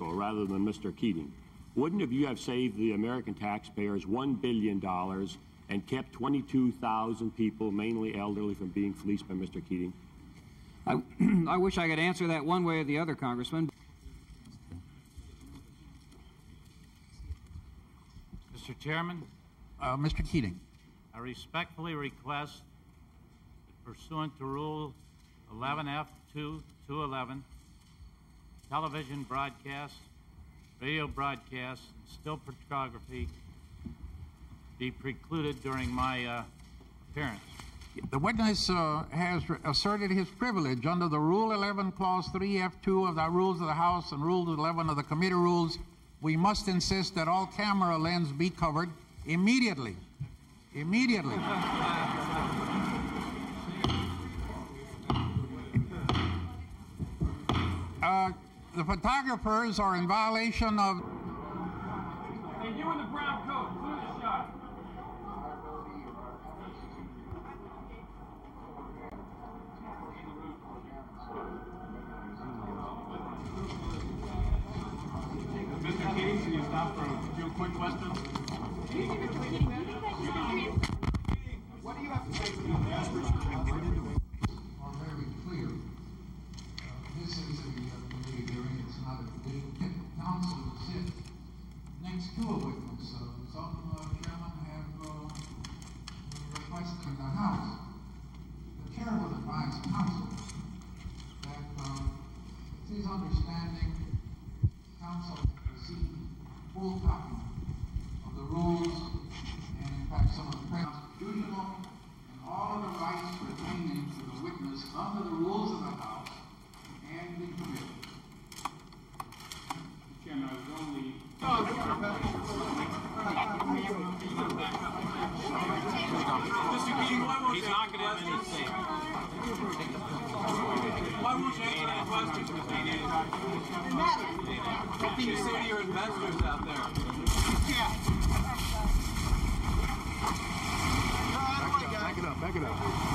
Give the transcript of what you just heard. Francisco rather than Mr. Keating, wouldn't you have saved the American taxpayers $1 billion and kept 22,000 people, mainly elderly, from being fleeced by Mr. Keating? I wish I could answer that one way or the other, Congressman. Mr. Chairman? Mr. Keating. I respectfully request, pursuant to Rule 11F2.211, television broadcasts, radio broadcasts, and still photography be precluded during my appearance. The witness has asserted his privilege under the Rule 11, Clause 3F2 of the Rules of the House and Rule 11 of the Committee Rules. We must insist that all camera lenses be covered immediately. Immediately. The photographers are in violation of... Hey, you in the brown coat, clear the shot. Mr. Keating, can you stop for a few quick questions? What do you have to say to the average community? Are very clear. This is a committee hearing. It's not a debate. Council will sit next to a witness. Some chairmen have requested in the House. The chair will advise council that it's his understanding council proceed full copy of the rules and, in fact, some of the constitutional and all of the rights pertaining to the witness under the rules of the House and the committee. Chairman, I was only... He's not going to have anything. Why won't you answer that question? What do you say to your investors out there? Yeah. Back it up. Back it up.